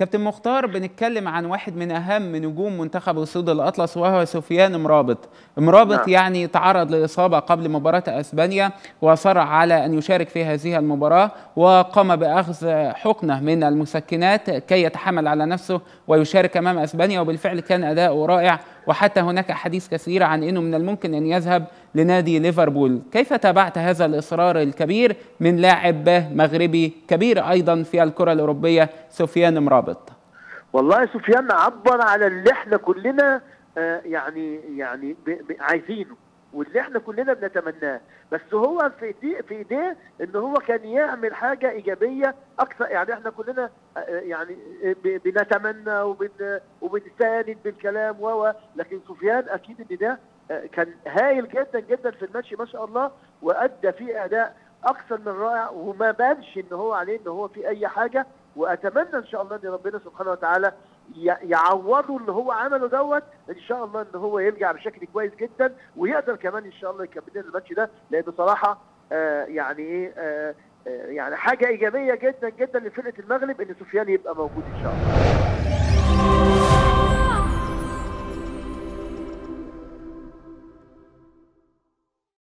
كابتن مختار، بنتكلم عن واحد من أهم نجوم منتخب السود الأطلس وهو سفيان أمرابط يعني تعرض لإصابة قبل مباراة أسبانيا وأصر على أن يشارك في هذه المباراة، وقام بأخذ حقنة من المسكنات كي يتحمل على نفسه ويشارك أمام أسبانيا، وبالفعل كان أداؤه رائع، وحتى هناك أحاديث كثيرة عن أنه من الممكن أن يذهب لنادي ليفربول. كيف تابعت هذا الإصرار الكبير من لاعب مغربي كبير أيضا في الكرة الأوروبية سفيان أمرابط؟ والله سفيان عبر على اللي احنا كلنا يعني عايزينه، واللي احنا كلنا بنتمناه، بس هو في ايديه ان هو كان يعمل حاجه ايجابيه اكثر. يعني احنا كلنا يعني بنتمنى وبنساند بالكلام لكن سفيان اكيد ان ده كان هايل جدا جدا في الماتش ما شاء الله، وادى فيه اداء اكثر من رائع، وما بانش ان هو عليه ان هو في اي حاجه. واتمنى ان شاء الله ان ربنا سبحانه وتعالى يعوضه اللي هو عمله دوت، ان شاء الله ان هو يرجع بشكل كويس جدا، ويقدر كمان ان شاء الله يكمل الماتش ده، لان بصراحه يعني حاجه ايجابيه جدا جدا لفرقه المغرب ان سفيان يبقى موجود ان شاء الله.